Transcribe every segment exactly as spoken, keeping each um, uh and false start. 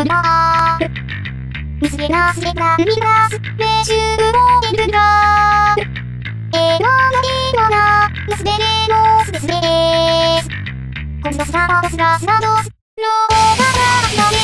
クラーミスゲナスゲナミナスメシューローゲルラーエナーナディーナナスベレノスデスレースコンスダスラースラスラドスローガラスラレー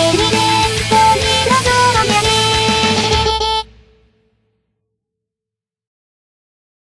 I'm